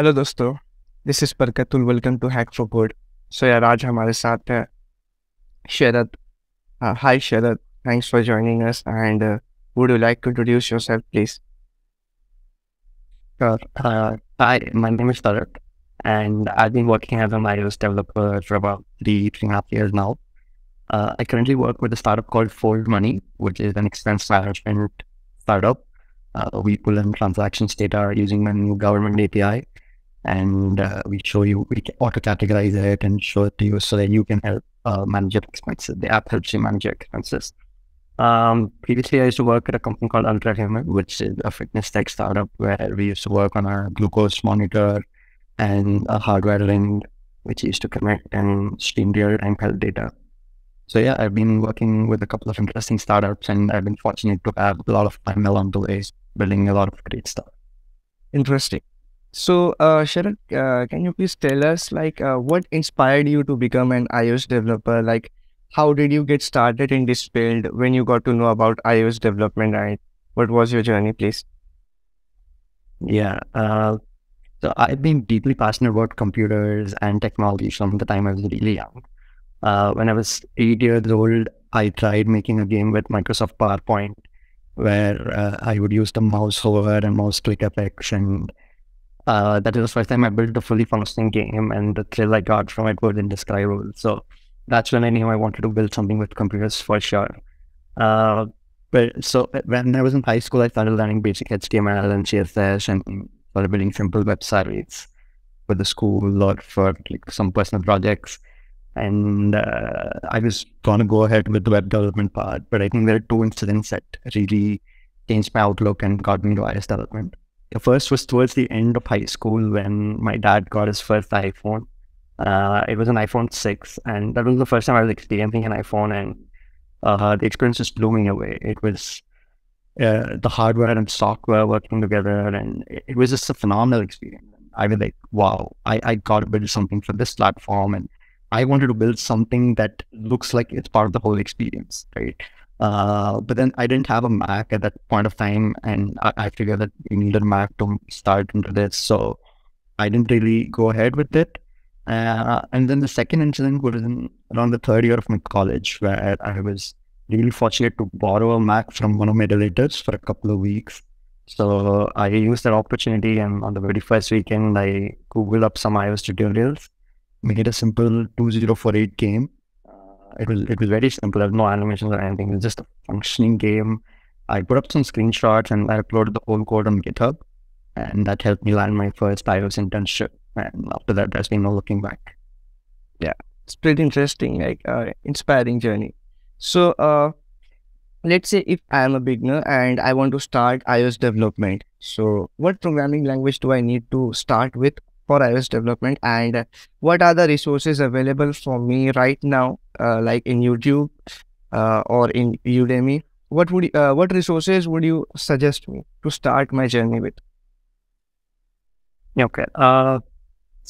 Hello दोस्तों, this is Barkatul, welcome to hack for good. So यार, आज हमारे साथ है Sharad. Hi Sharad, thanks for joining us and would you like to introduce yourself please? Sure. Hi, my name is Sharad, and I've been working as an iOS developer for about three and a half years now. I currently work with a startup called Fold Money, which is an expense management startup. We pull in transactions data using my new government API, and we auto-categorize it and show it to you so that you can help manage your expenses. The app helps you manage your expenses. Previously, I used to work at a company called Ultra Human, which is a fitness tech startup where we used to work on our glucose monitor and a hardware link, which used to connect and stream real-time health data. So yeah, I've been working with a couple of interesting startups, and I've been fortunate to have a lot of time along the way, building a lot of great stuff. Interesting. So Sharad, can you please tell us like what inspired you to become an iOS developer? Like, how did you get started in this field? When you got to know about iOS development, and what was your journey, please? Yeah, so I've been deeply passionate about computers and technology from the time I was really young. When I was 8 years old, I tried making a game with Microsoft PowerPoint, where I would use the mouse hover and mouse click effects, and that is the first time I built a fully functioning game, and the thrill I got from it was indescribable. So that's when I knew I wanted to build something with computers for sure. So when I was in high school, I started learning basic HTML and CSS and started building simple websites for the school or for like some personal projects. And I was going to go ahead with the web development part, but I think there are two incidents that really changed my outlook and got me into iOS development. The first was towards the end of high school when my dad got his first iPhone. It was an iPhone 6, and that was the first time I was experiencing an iPhone, and the experience just blew me away. It was the hardware and software working together, and it was just a phenomenal experience. I was like, wow, I got to build something for this platform, and I wanted to build something that looks like it's part of the whole experience, right? But then I didn't have a Mac at that point of time, and I figured that you needed a Mac to start into this, so I didn't really go ahead with it. And then the second incident was around the 3rd year of my college, where I was really fortunate to borrow a Mac from one of my relatives for a couple of weeks. So I used that opportunity, and on the very first weekend, I Googled up some iOS tutorials, made a simple 2048 game. It was very simple. There was no animations or anything. It was just a functioning game. I put up some screenshots, and I uploaded the whole code on GitHub, and that helped me land my first iOS internship. And after that, there's been no looking back. Yeah, it's pretty interesting, like inspiring journey. So let's say if I am a beginner and I want to start iOS development, so what programming language do I need to start with for iOS development, and what are the resources available for me right now, like in YouTube or in Udemy? What resources would you suggest me to start my journey with? Okay.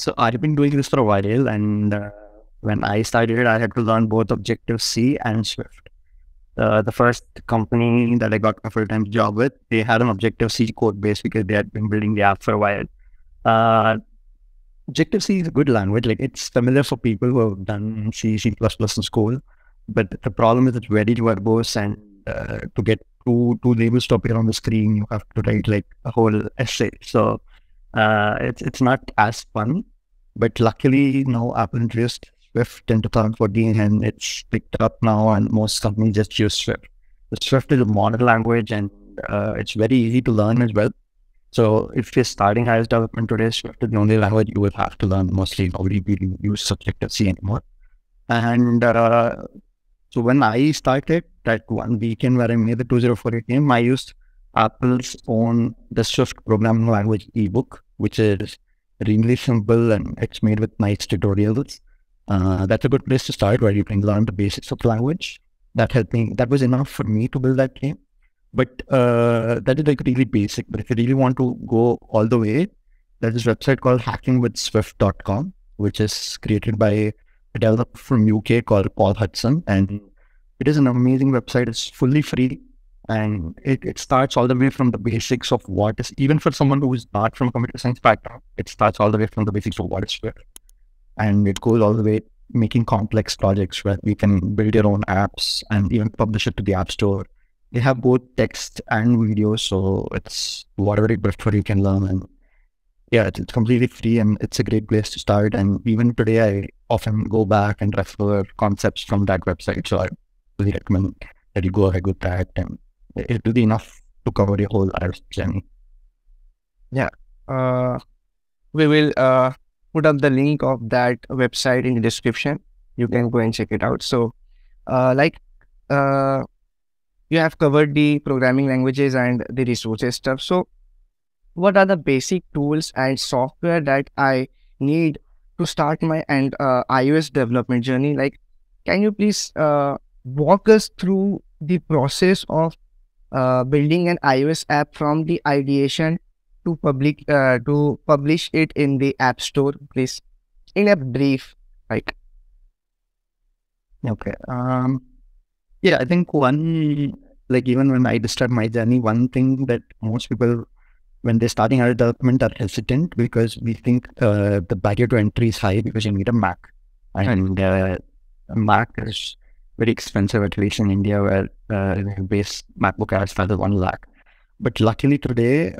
So I've been doing this for a while, and when I started it, I had to learn both Objective-C and Swift. The first company that I got a full-time job with, they had an Objective-C code base because they had been building the app for a while. Objective-C is a good language. Like, it's familiar for people who have done C, C++ in school, but the problem is it's very verbose, and to get two labels to appear on the screen, you have to write like a whole essay. So it's not as fun, but luckily now Apple introduced Swift in 2014, and it's picked up now, and most companies just use Swift. Swift is a modern language, and it's very easy to learn as well. So if you're starting iOS development today, Swift is the only language you will have to learn. Mostly nobody will use Objective-C anymore. And so when I started that one weekend where I made the 2048 game, I used Apple's own the Swift programming language ebook, which is really simple, and it's made with nice tutorials. That's a good place to start, where you can learn the basics of the language. That helped me. That was enough for me to build that game. But that is like really basic. But if you really want to go all the way, there's this website called hackingwithswift.com, which is created by a developer from UK called Paul Hudson, and it is an amazing website. It's fully free. And it starts all the way from the basics of what is, even for someone who is not from a computer science background, it starts all the way from the basics of what is Swift. And it goes all the way making complex projects where you can build your own apps and even publish it to the App Store. They have both text and video, so it's whatever you prefer, you can learn. And yeah, it's completely free and it's a great place to start. And even today, I often go back and refer concepts from that website. So I really recommend that you go ahead with that, and it will be enough to cover your whole iOS journey. Yeah. We will put up the link of that website in the description. You can go and check it out. So you have covered the programming languages and the resources stuff. So what are the basic tools and software that I need to start my iOS development journey? Like, can you please walk us through the process of building an iOS app from the ideation to publish it in the App Store, please, in a brief, like? Okay. Yeah, I think one, like, even when I describe my journey, one thing that most people, when they're starting our development, are hesitant because we think the barrier to entry is high because you need a Mac. And a Mac is very expensive, at least in India, where base MacBook Air is rather 1 lakh. But luckily today,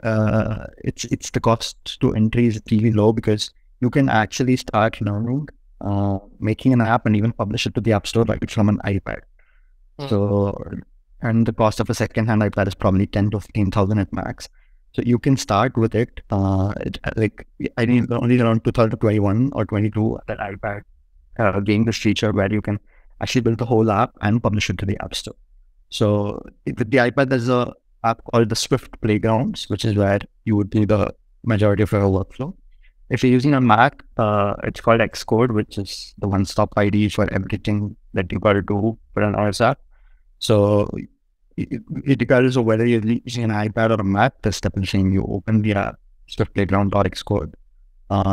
it's the cost to entry is really low because you can actually start learning, making an app and even publish it to the App Store, like it's from an iPad. Mm. So, and the cost of a second-hand iPad is probably 10 to 15,000 at max. So you can start with it. Like, I think only around 2021 or 22, that iPad gained this feature where you can actually build the whole app and publish it to the App Store. So with the iPad, there's a app called the Swift Playgrounds, which is where you would do the majority of your workflow. If you're using a Mac, it's called Xcode, which is the one-stop IDE for everything that you got to do for an iOS app. So it regardless of whether you're using an iPad or a Mac, there's step in saying you open the app, Swift Playground or Xcode.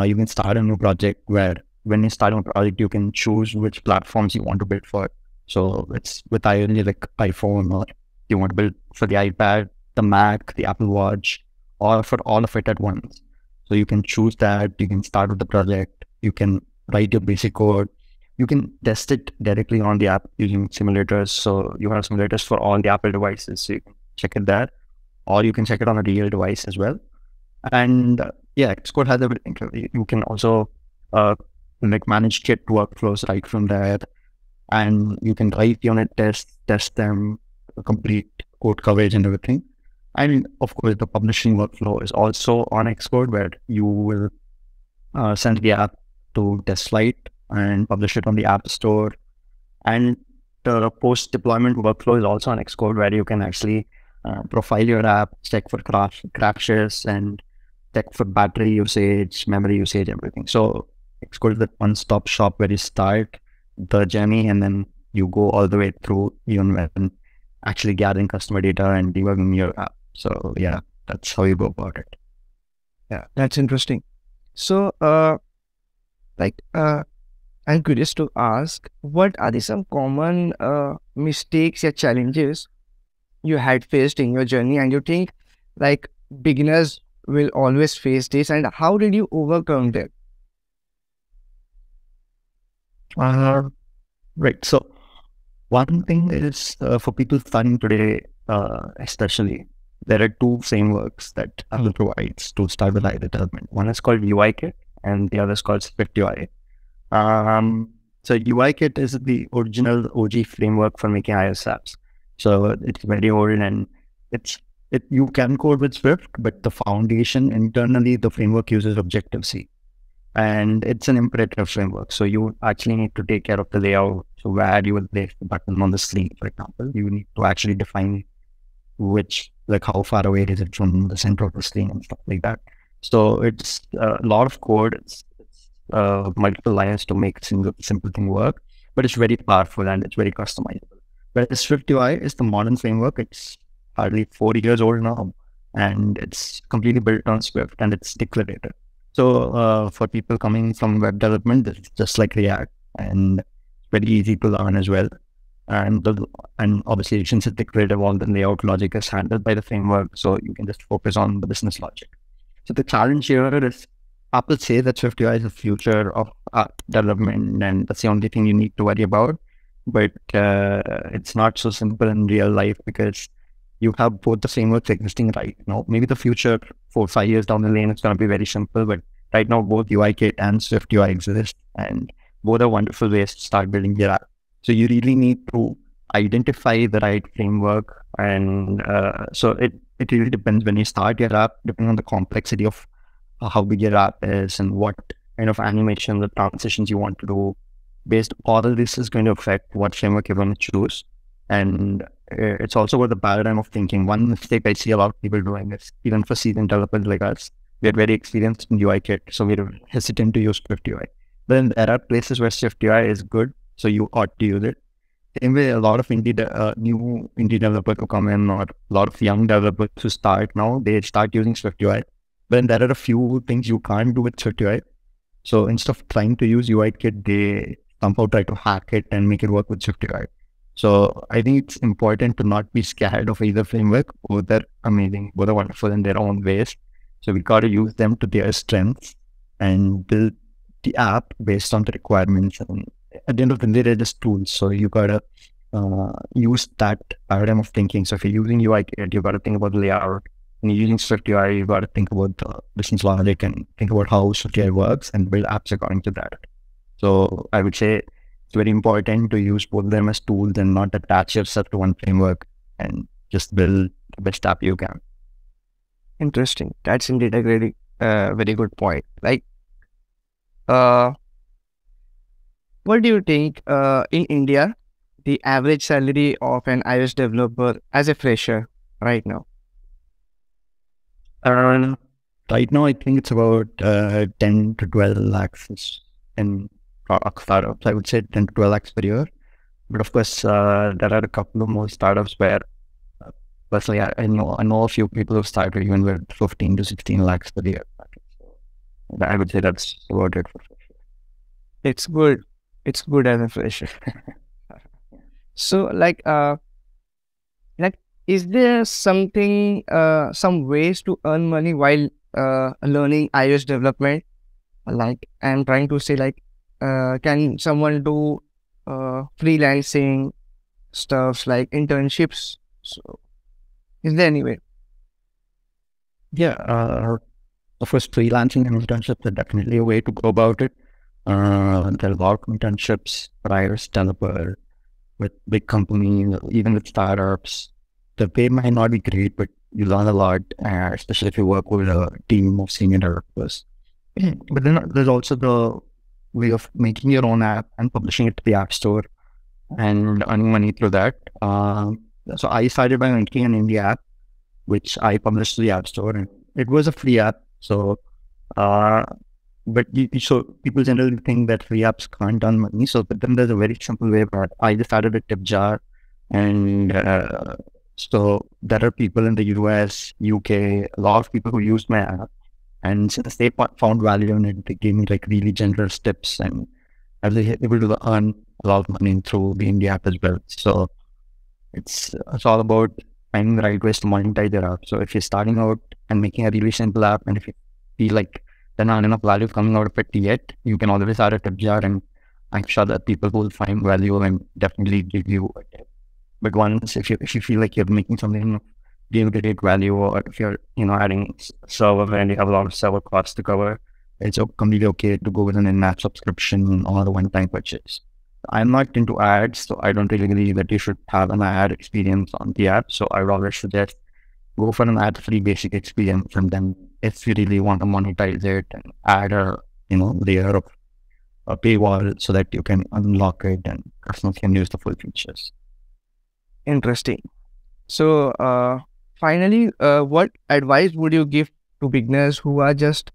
You can start a new project where when you start a project, you can choose which platforms you want to build for. So it's with iOS, like iPhone, or you want to build for the iPad, the Mac, the Apple Watch, or for all of it at once. So you can choose that, you can start with the project, you can write your basic code, you can test it directly on the app using simulators. So you have simulators for all the Apple devices, so you can check it there, or you can check it on a real device as well. And yeah, Xcode has everything. You can also like manage Git workflows right from there, and you can write unit tests, test them, complete code coverage and everything. And of course, the publishing workflow is also on Xcode, where you will send the app to TestFlight and publish it on the App Store. And the post-deployment workflow is also on Xcode, where you can actually profile your app, check for crashes, and check for battery usage, memory usage, everything. So Xcode is that one-stop shop where you start the journey, and then you go all the way through even when actually gathering customer data and debugging your app. So yeah, that's how you go about it. Yeah, that's interesting. So I'm curious to ask, what are the some common mistakes or challenges you had faced in your journey, and you think like beginners will always face this, and how did you overcome them? Right. So one thing is, for people starting today, especially, there are two frameworks that Apple provides to start with iOS development. One is called UIKit and the other is called SwiftUI. So UIKit is the original OG framework for making iOS apps. So it's very old, and you can code with Swift, but the foundation internally, the framework uses Objective-C. And it's an imperative framework. So you actually need to take care of the layout. So where you will place the button on the screen, for example, you need to actually define which, like how far away is it from the center of the screen and stuff like that. So it's a lot of code. It's multiple layers to make simple thing work, but it's very powerful and it's very customizable. Whereas SwiftUI is the modern framework. It's hardly 4 years old now, and it's completely built on Swift, and it's declarative. So for people coming from web development, it's just like React, and very easy to learn as well. And obviously, since it's declarative, all the layout logic is handled by the framework, so you can just focus on the business logic. So the challenge here is Apple says that SwiftUI is the future of development, and that's the only thing you need to worry about. But it's not so simple in real life, because you have both the frameworks existing right now. Maybe the future, 4 or 5 years down the lane, it's going to be very simple. But right now, both UIKit and SwiftUI exist, and both are wonderful ways to start building your app. So you really need to identify the right framework, and so it really depends when you start your app, depending on the complexity of how big your app is and what kind of animation, the transitions you want to do. Based all of this is going to affect what framework you're going to choose. And it's also about the paradigm of thinking. One mistake I see a lot of people doing is, even for seasoned developers like us, we are very experienced in UIKit, so we're hesitant to use SwiftUI. Then there are places where SwiftUI is good, so you ought to use it. Same way, a lot of new indie developers who come in, or a lot of young developers who start now, they start using SwiftUI. But then there are a few things you can't do with SwiftUI. So instead of trying to use UIKit, they somehow try to hack it and make it work with SwiftUI. So I think it's important to not be scared of either framework. Both are amazing, both are wonderful in their own ways. So we got to use them to their strengths and build the app based on the requirements. And at the end of the day, they're just tools. So you got to use that paradigm of thinking. So if you're using UIKit, you got to think about the layout. When you're using SwiftUI, you got to think about the business logic and think about how SwiftUI works and build apps according to that. So I would say it's very important to use both of them as tools and not attach yourself to one framework, and just build the best app you can. Interesting. That's indeed a very, very good point. Like, what do you think in India, the average salary of an iOS developer as a fresher right now? Right now, I think it's about 10 to 12 lakhs in startups. I would say 10 to 12 lakhs per year. But of course, there are a couple of more startups where, personally, I know a few people who started even with 15 to 16 lakhs per year. I would say that's about it for fresher. It's good. It's good as a fresher. So, like, is there something, some ways to earn money while learning iOS development? Like, I'm trying to say, like, can someone do freelancing stuff, like internships? So, is there any way? Yeah, of course, freelancing and internships are definitely a way to go about it. There are a lot of internships for iOS developer with big companies, even with startups. The pay might not be great, but you learn a lot, especially if you work with a team of senior developers. But then there's also the way of making your own app and publishing it to the App Store and earning money through that. So I started by making an indie app, which I published to the App Store, and it was a free app. So, so people generally think that free apps can't earn money. So, but then there's a very simple way about it. I just added a tip jar, and so there are people in the US, UK, a lot of people who used my app. And since they found value in it, they gave me like really generous tips, and I was able to earn a lot of money through the indie app as well. So it's all about finding the right ways to monetize your app. So if you're starting out and making a really simple app, and if you feel like there's not enough value coming out of it yet, you can always add a tip jar, and I'm sure that people will find value and definitely give you a tip. But once, if you feel like you're making something give great value, or if you're adding server and you have a lot of server costs to cover, it's completely okay to go with an in-app subscription or a one-time purchase. I'm not into ads, so I don't really believe that you should have an ad experience on the app. So I would always suggest go for an ad-free basic experience, and then if you really want to monetize it, and add a layer of a paywall so that you can unlock it and customers can use the full features. Interesting. So finally, what advice would you give to beginners who are just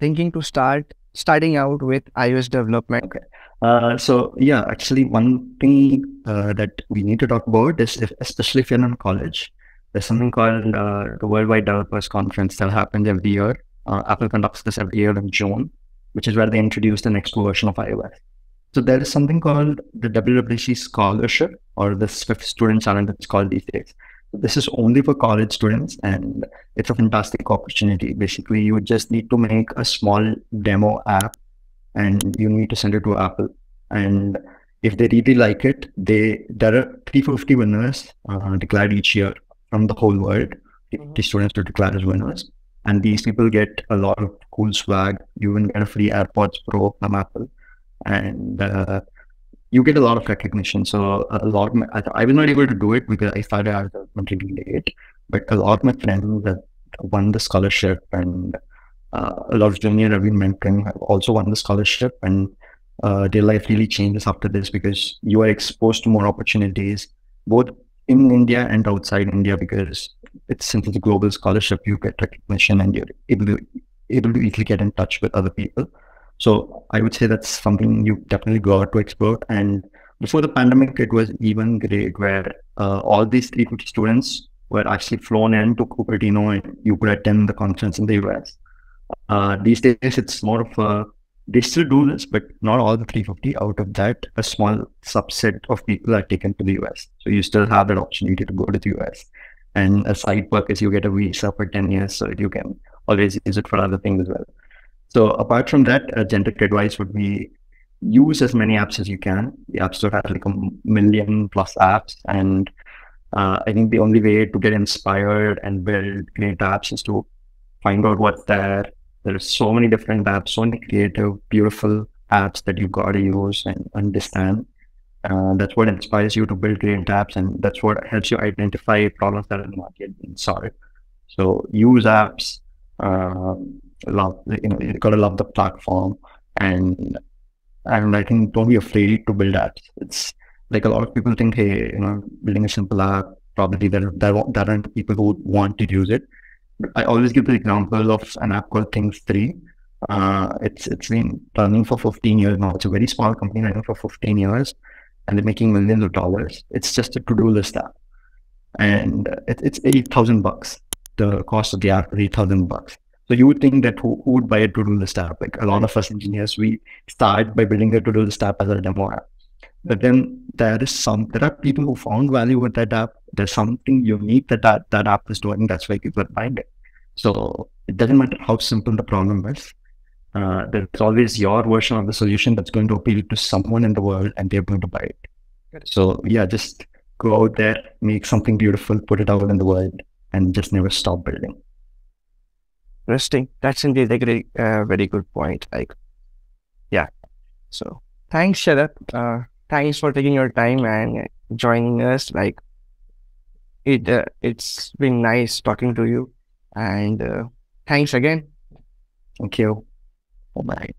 thinking to starting out with iOS development? Okay. So yeah, actually one thing that we need to talk about is, especially if you're in college, there's something called the Worldwide Developers Conference that happens every year. Apple conducts this every year in June, which is where they introduce the next version of iOS. So there is something called the WWDC Scholarship or the Swift Student Challenge, it's called these days. This is only for college students, and it's a fantastic opportunity. Basically, you just need to make a small demo app and you need to send it to Apple. And if they really like it, there are 350 winners declared each year from the whole world. The students are declared as winners. And these people get a lot of cool swag. You even get a free AirPods Pro from Apple. And you get a lot of recognition. So a lot of my, I was not able to do it because I started out completely late, but a lot of my friends that won the scholarship, and a lot of juniors I've been mentoring have also won the scholarship, and their life really changes after this, because you are exposed to more opportunities both in India and outside India, because it's simply a global scholarship. You get recognition and you're able to easily get in touch with other people. So I would say that's something you definitely go out to explore. And before the pandemic, it was even great, where all these 350 students were actually flown in to Cupertino and you could attend the conference in the US. These days, it's more of a, they still do this, but not all the 350. Out of that, a small subset of people are taken to the US. So you still have that opportunity to go to the US. And a side perk is you get a visa for 10 years, so you can always use it for other things as well. So apart from that, generic advice would be use as many apps as you can. The App Store has like 1 million+ apps. And I think the only way to get inspired and build great apps is to find out what's there. There are so many different apps, so many creative, beautiful apps that you got to use and understand. That's what inspires you to build great apps. And that's what helps you identify problems that are in the market and solve. So use apps. You gotta love the platform, and I think don't be afraid to build apps. It's like a lot of people think, hey, building a simple app, probably there aren't people who want to use it. But I always give the example of an app called Things 3. It's been running for 15 years now. It's a very small company running for 15 years, and they're making millions of dollars. It's just a to-do list app, and it's $8,000. The cost of the app is $8,000. So you would think that who would buy a to-do list app? Like a lot of us engineers, we start by building a to-do list app as a demo app. But then there are people who found value with that app. There's something unique that app is doing. That's why people find it. So it doesn't matter how simple the problem is. There's always your version of the solution that's going to appeal to someone in the world, and they're going to buy it. Good. So yeah, just go out there, make something beautiful, put it out in the world, and just never stop building. Interesting. That's indeed a great, very good point. Like, yeah. So thanks, Sharad. Thanks for taking your time and joining us. Like, it's been nice talking to you. And thanks again. Thank you. Bye bye.